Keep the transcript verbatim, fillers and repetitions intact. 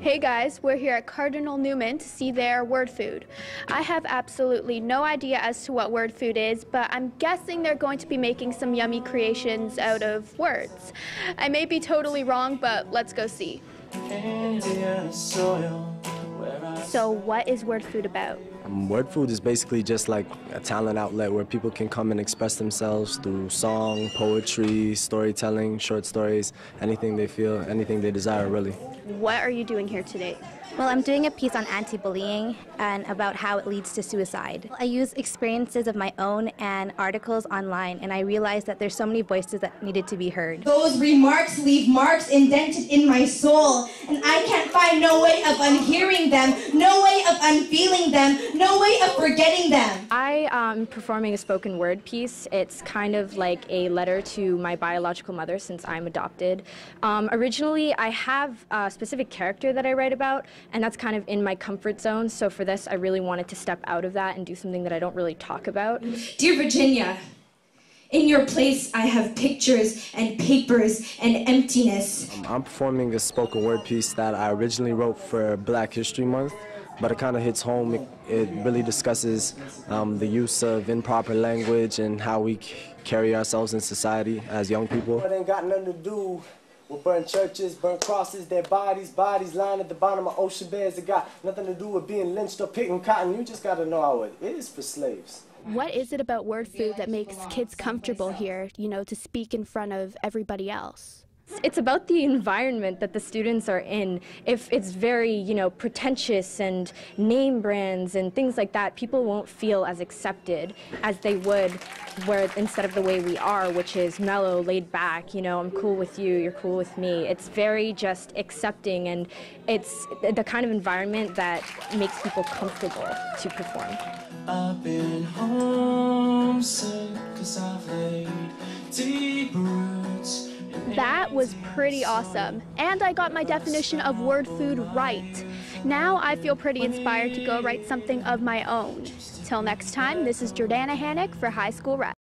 Hey guys, we're here at Cardinal Newman to see their Word Food. I have absolutely no idea as to what Word Food is, but I'm guessing they're going to be making some yummy creations out of words. I may be totally wrong, but let's go see. So what is Word Food about? Um, Word Food is basically just like a talent outlet where people can come and express themselves through song, poetry, storytelling, short stories, anything they feel, anything they desire, really. What are you doing here today? Well, I'm doing a piece on anti-bullying and about how it leads to suicide. I use experiences of my own and articles online, and I realized that there's so many voices that needed to be heard. Those remarks leave marks indented in my soul, and I can't find no way of unhearing them, no way of unfeeling them, no way of forgetting them. I am um, performing a spoken word piece. It's kind of like a letter to my biological mother since I'm adopted. Um, originally, I have a specific character that I write about, and that's kind of in my comfort zone, so for this I really wanted to step out of that and do something that I don't really talk about. Dear Virginia, in your place I have pictures and papers and emptiness. I'm performing a spoken word piece that I originally wrote for Black History Month, but it kind of hits home. It, it really discusses um, the use of improper language and how we c carry ourselves in society as young people. It ain't got nothing to do. We'll burn churches, burn crosses, their bodies, bodies lying at the bottom of ocean beds. It got nothing to do with being lynched or picking cotton. You just got to know how it is for slaves. What is it about Word Food that makes kids comfortable here, you know, to speak in front of everybody else? It's about the environment that the students are in. If it's very, you know, pretentious and name brands and things like that, people won't feel as accepted as they would where instead of the way we are, which is mellow, laid back, you know, I'm cool with you, you're cool with me. It's very just accepting, and it's the kind of environment that makes people comfortable to perform. I've been homesick 'cause I've laid deep roots. That was pretty awesome, and I got my definition of word food right. Now I feel pretty inspired to go write something of my own. Till next time, this is Jordana Hanick for High School Rush.